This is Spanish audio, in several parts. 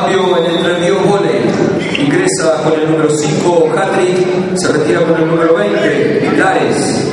cambio, en el Premio Voley ingresa con el número 5 Hattrick, se retira con el número 20 Lares.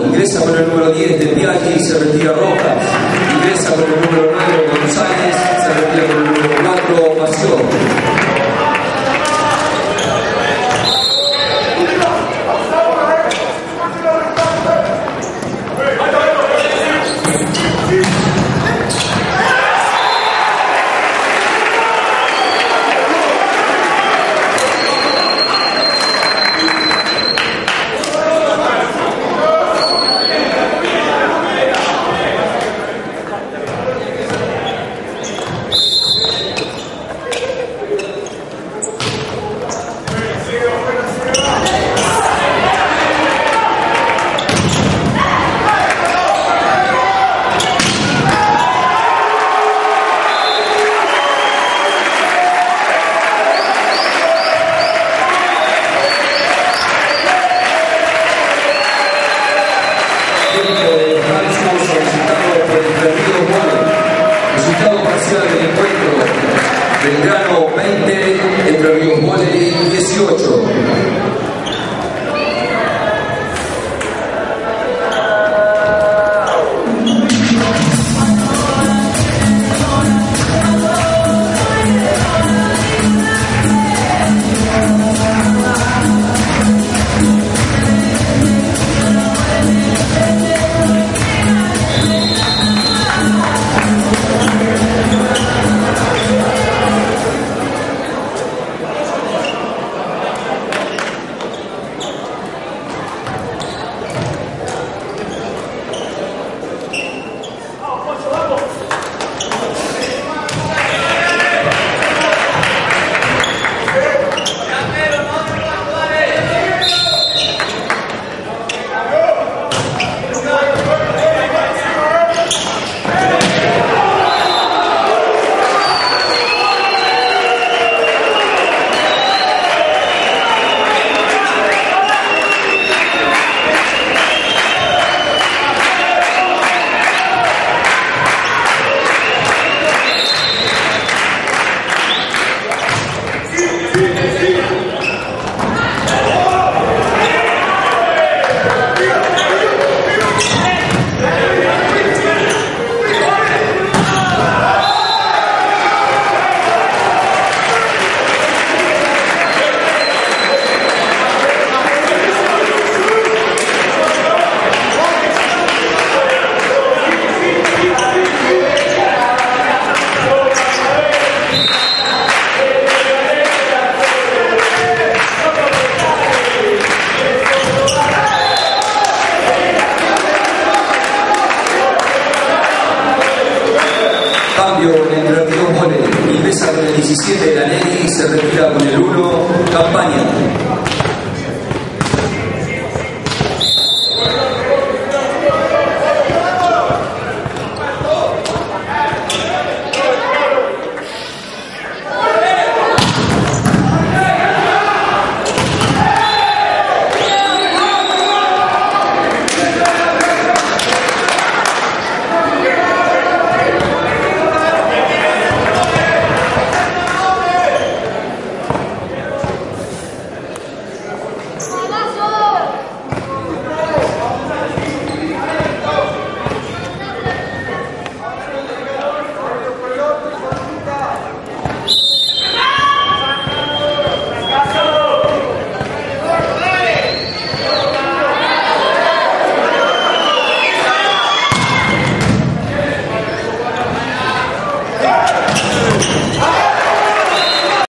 Ingresa con el número 10 de Piaggi y se retira Rojas. Ingresa con el número 9 González, se retira con el número 4 Pasión. 17 de la ley y se retira con el 1. Campaña.